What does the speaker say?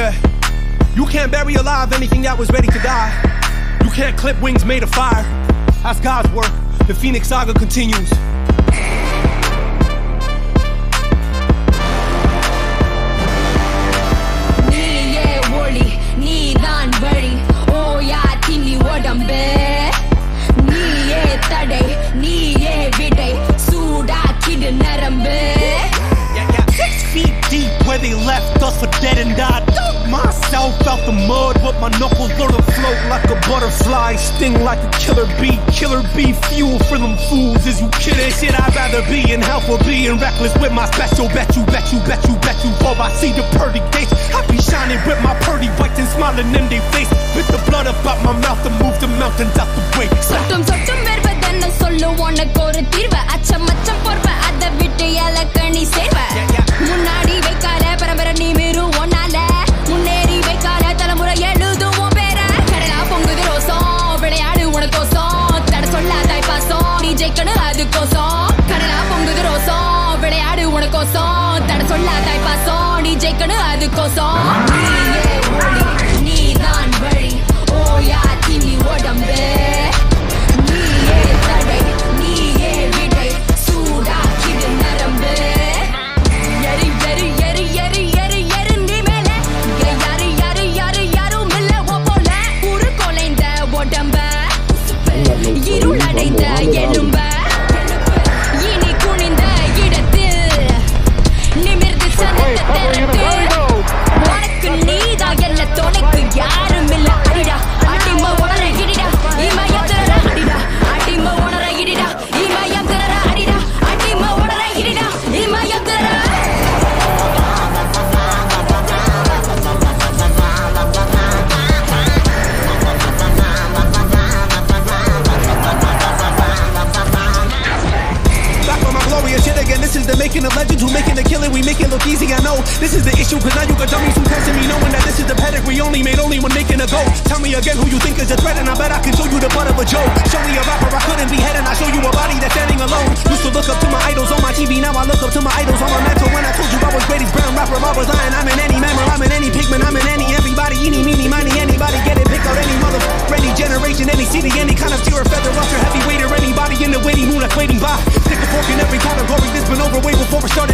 Yeah. You can't bury alive anything that was ready to die. You can't clip wings made of fire. That's God's work. The Phoenix Saga continues. They left us for dead and died. Dug myself out the mud with my knuckles learn to float like a butterfly, sting like a killer bee. Killer bee fuel for them fools. Is you kidding? Shit, I'd rather be in hell for being reckless with my special. Bet you for I see the purdy gates. I be shining with my purdy whites and smiling in their face. With the blood up out my mouth to move the mountains out the way. Making a legend, who making a killing, we make it look easy. I know this is the issue, cause now you got dummies who testing me, knowing that this is the pedigree only made only when making a go. Tell me again who you think is a threat, and I bet I can show you the butt of a joke. Show me a rapper I couldn't be heading, I show you a body that's standing alone. Used to look up to my idols on my TV, now I look up to my idols on my mantle. When I told you I was greatest brown rapper, I was lying. I'm in any mammal, I'm in any pigment, I'm in any everybody. Eeny, meeny, miny, anybody get it, pick out any motherfucker, any generation, any city, any kind of tier or feather, off your heavyweight or anybody in the waiting moon that's waiting by. Stick a fork in every category, this been over way before it started.